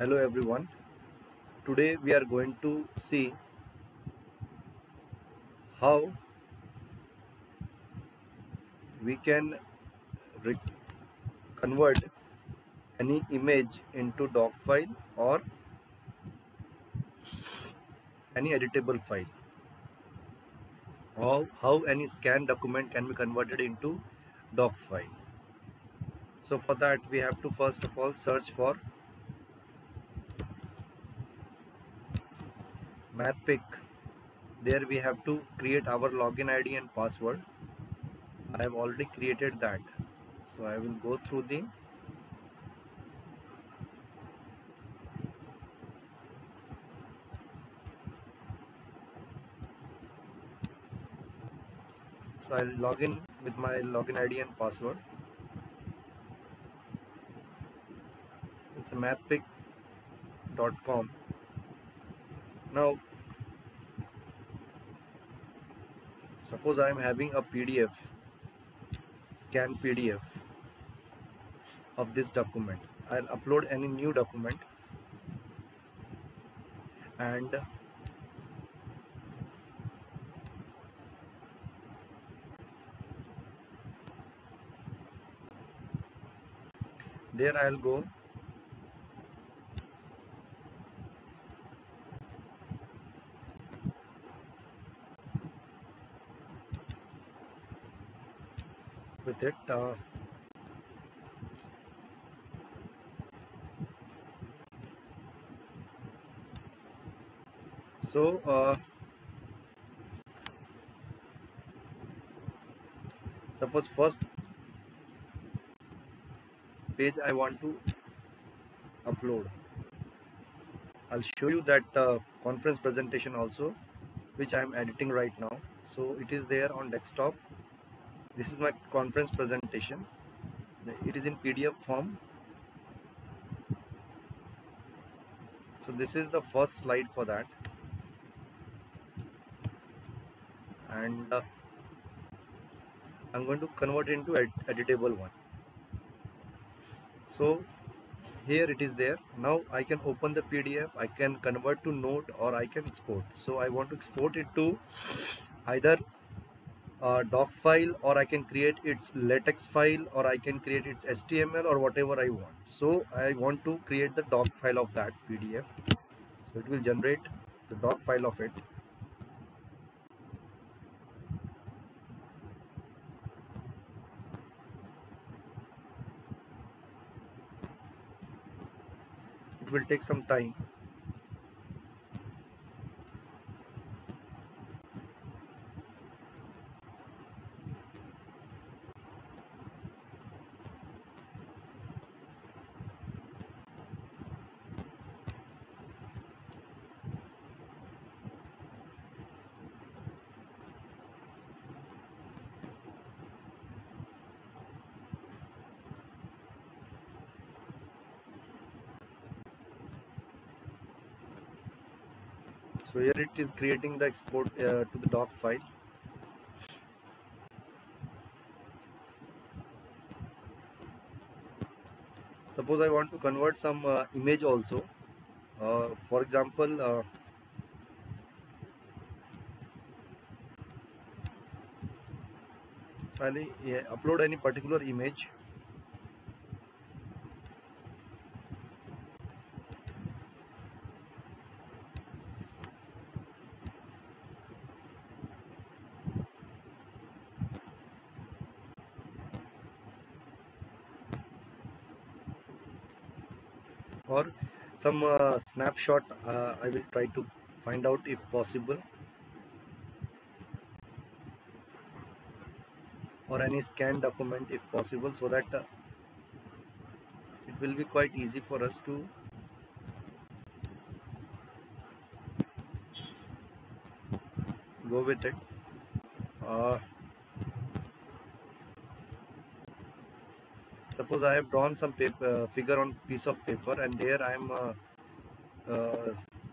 Hello everyone, today we are going to see how we can convert any image into doc file or any editable file, or how any scanned document can be converted into doc file. So for that we have to first of all search for Mathpix. There we have to create our login ID and password. I have already created that, so I will go through the so I will log in with my login ID and password. It's mathpix.com. Now suppose I am having a PDF, scan PDF of this document. I'll upload any new document and there I'll go with it. Suppose first page I want to upload. I'll show you that conference presentation also, which I am editing right now. So it is there on desktop. This is my conference presentation. It is in PDF form. So this is the first slide for that. And I'm going to convert into editable one. So here it is there. Now I can open the PDF. I can convert to note or I can export. So I want to export it to either a doc file, or I can create its LaTeX file, or I can create its HTML, or whatever I want. So I want to create the doc file of that PDF. So it will generate the doc file of it. It will take some time. So here it is creating the export to the doc file. Suppose I want to convert some image also. For example, so I'll upload any particular image. Or some snapshot I will try to find out if possible, or any scanned document if possible, so that it will be quite easy for us to go with it. Suppose I have drawn some paper, figure on piece of paper, and there I am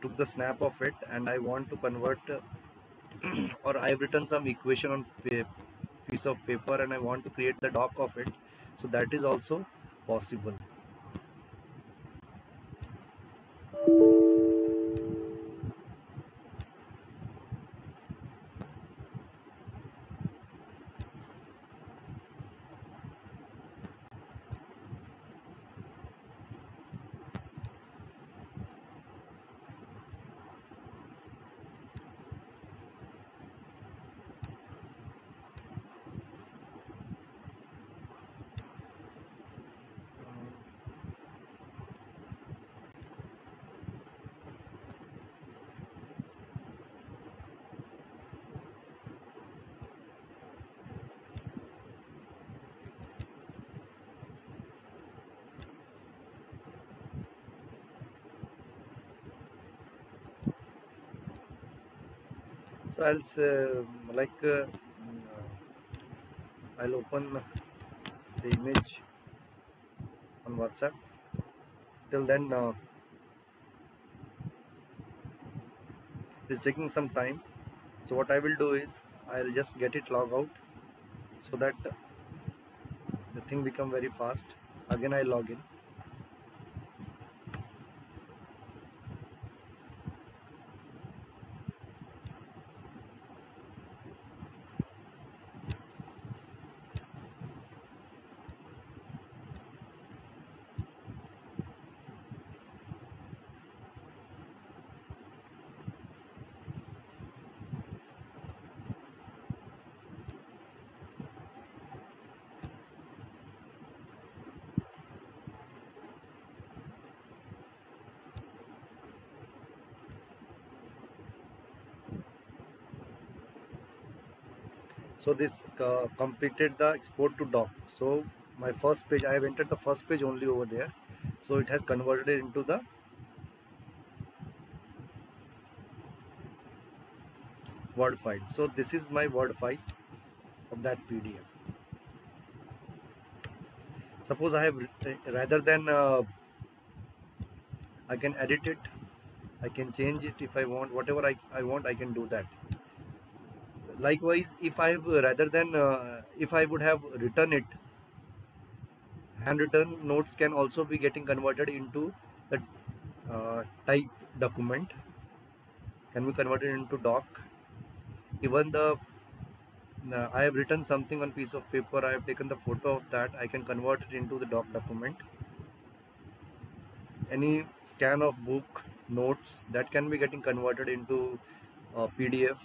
took the snap of it, and I want to convert or I have written some equation on piece of paper and I want to create the doc of it. So that is also possible. So I'll say, I'll open the image on WhatsApp. Till then, it's taking some time. So what I will do is I'll just get it log out so that the thing become very fast. Again, I log in. So this completed the export to doc. So my first page, I have entered the first page only over there. So it has converted it into the Word file. So this is my Word file of that PDF. Suppose I have, rather than, I can edit it, I can change it if I want, whatever I want, I can do that. Likewise, if I have, rather than if I would have written it, handwritten notes can also be getting converted into the type document, can be converted into doc. Even the I have written something on piece of paper, I have taken the photo of that, I can convert it into the doc document. Any scan of book notes that can be getting converted into PDF.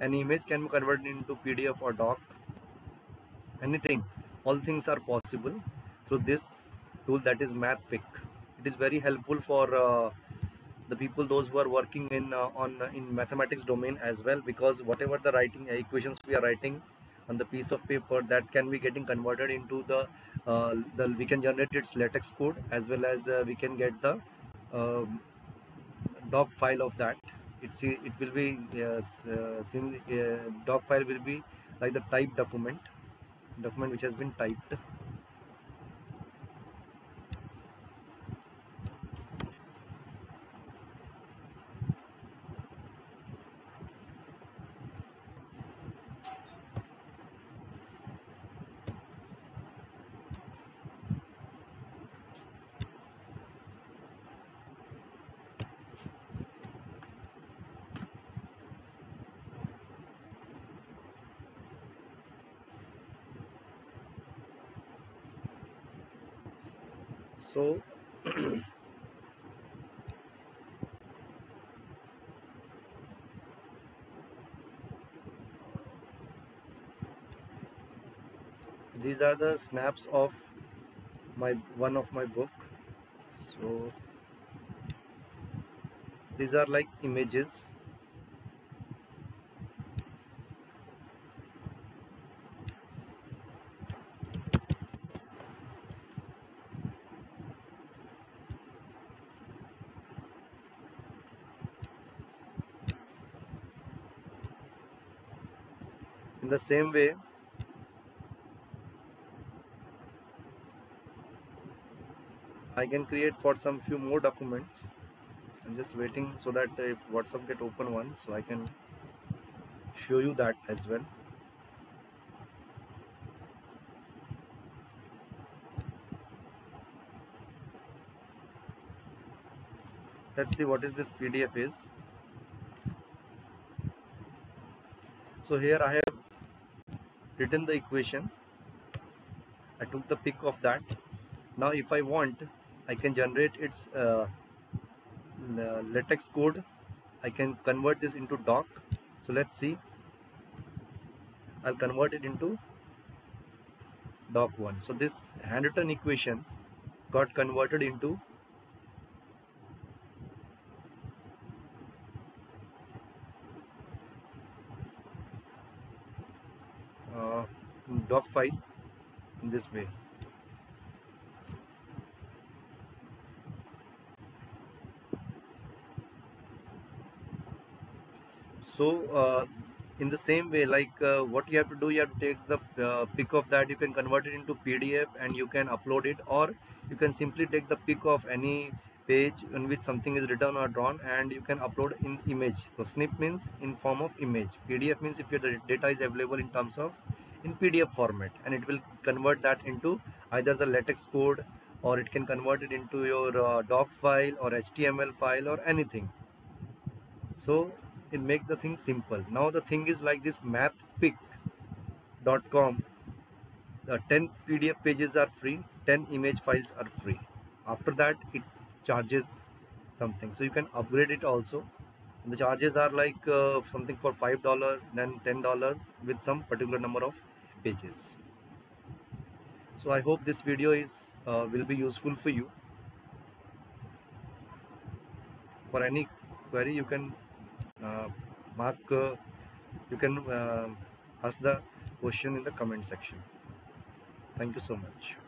An image can be converted into PDF or doc. Anything, all things are possible through this tool, that is Mathpix. It is very helpful for the people, those who are working in mathematics domain as well, because whatever the writing equations we are writing on the piece of paper, that can be getting converted into the we can generate its LaTeX code, as well as we can get the doc file of that. It will be doc file will be like the type document which has been typed. So these are the snaps of one of my book. So these are like images. The same way, I can create for some few more documents. I'm just waiting so that if WhatsApp get open one, so I can show you that as well. Let's see what is this PDF is. So here I have written the equation, I took the pic of that. Now if I want, I can generate its LaTeX code, I can convert this into doc. So let's see, I'll convert it into doc 1. So this handwritten equation got converted into doc file in this way. So So in the same way, like what you have to do, you have to take the pic of that. You can convert it into PDF and you can upload it, or you can simply take the pic of any page on which something is written or drawn and you can upload in image. So snip means in form of image, PDF means if your data is available in terms of in PDF format, and it will convert that into either the LaTeX code, or it can convert it into your doc file or HTML file or anything. So it makes the thing simple. Now the thing is like this, Mathpix.com, 10 PDF pages are free, 10 image files are free. After that it charges something, so you can upgrade it also. The charges are like something for $5, then $10 with some particular number of pages. So I hope this video is will be useful for you. For any query, you can ask the question in the comment section. Thank you so much.